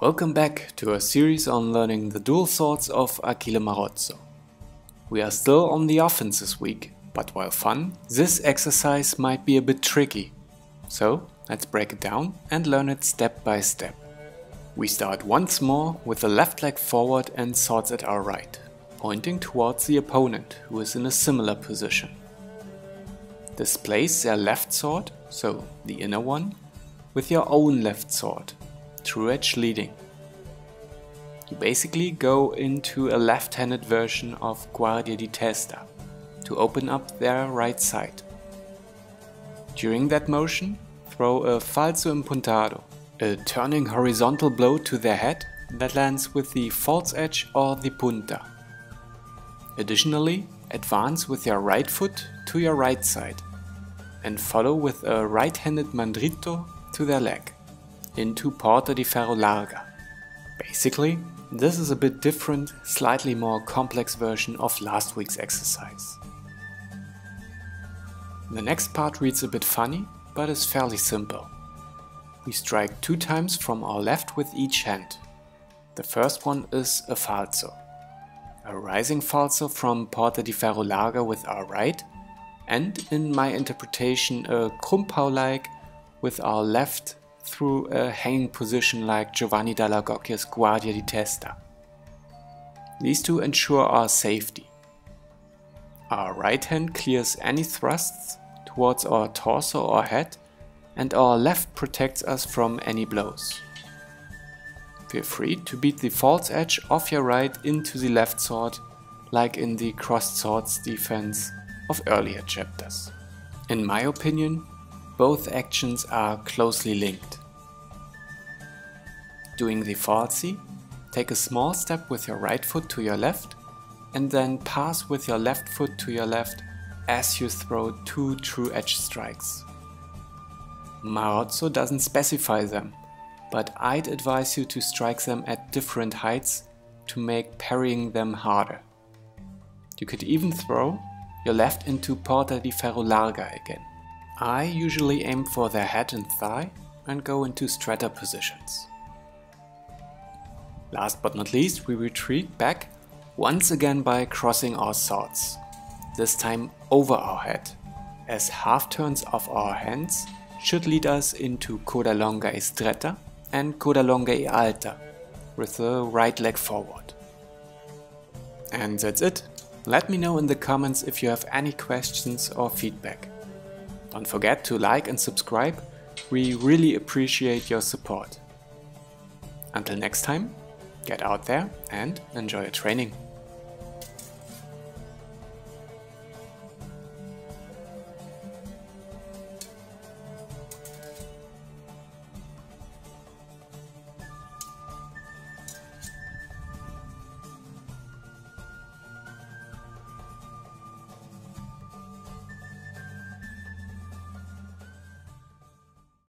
Welcome back to a series on learning the dual swords of Achille Marozzo. We are still on the offense this week, but while fun, this exercise might be a bit tricky. So let's break it down and learn it step by step. We start once more with the left leg forward and swords at our right, pointing towards the opponent who is in a similar position. Displace their left sword, so the inner one, with your own left sword, true edge leading. You basically go into a left-handed version of Guardia di Testa to open up their right side. During that motion, throw a falso impuntado, a turning horizontal blow to their head that lands with the false edge or the punta. Additionally, advance with your right foot to your right side and follow with a right-handed mandrito to their leg, into Porta di Ferro Larga. Basically, this is a bit different, slightly more complex version of last week's exercise. The next part reads a bit funny, but is fairly simple. We strike 2 times from our left with each hand. The first one is a falso, a rising falso from Porta di Ferro Larga with our right, and in my interpretation a krumpau-like with our left through a hanging position like Giovanni Dalla Gocchia's Guardia di Testa. These two ensure our safety. Our right hand clears any thrusts towards our torso or head, and our left protects us from any blows. Feel free to beat the false edge off your right into the left sword, like in the crossed swords defense of earlier chapters. In my opinion, both actions are closely linked. Doing the falsi, take a small step with your right foot to your left and then pass with your left foot to your left as you throw 2 true edge strikes. Marozzo doesn't specify them, but I'd advise you to strike them at different heights to make parrying them harder. You could even throw your left into Porta di Ferro Larga again. I usually aim for their head and thigh and go into stretta positions. Last but not least, we retreat back once again by crossing our swords, this time over our head, as half turns of our hands should lead us into coda longa e stretta and coda longa e alta with the right leg forward. And that's it. Let me know in the comments if you have any questions or feedback. Don't forget to like and subscribe, we really appreciate your support. Until next time, get out there and enjoy your training.